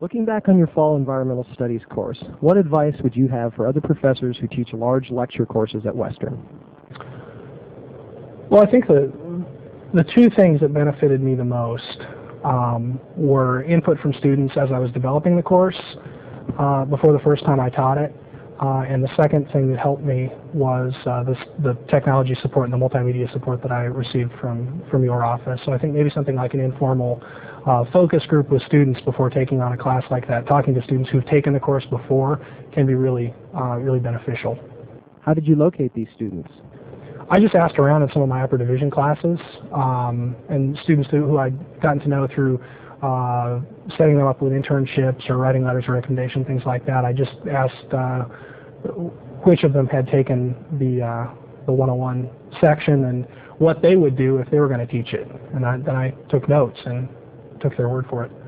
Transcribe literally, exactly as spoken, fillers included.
Looking back on your fall environmental studies course, what advice would you have for other professors who teach large lecture courses at Western? Well, I think the, the two things that benefited me the most um, were input from students as I was developing the course uh, before the first time I taught it. Uh, and the second thing that helped me was uh, this, the technology support and the multimedia support that I received from, from your office. So I think maybe something like an informal uh, focus group with students before taking on a class like that, talking to students who've taken the course before, can be really, uh, really beneficial. How did you locate these students? I just asked around in some of my upper division classes, um, and students who I'd gotten to know through Uh, setting them up with internships or writing letters of recommendation, things like that. I just asked uh, which of them had taken the, uh, the one oh one section and what they would do if they were going to teach it. And I, then I took notes and took their word for it.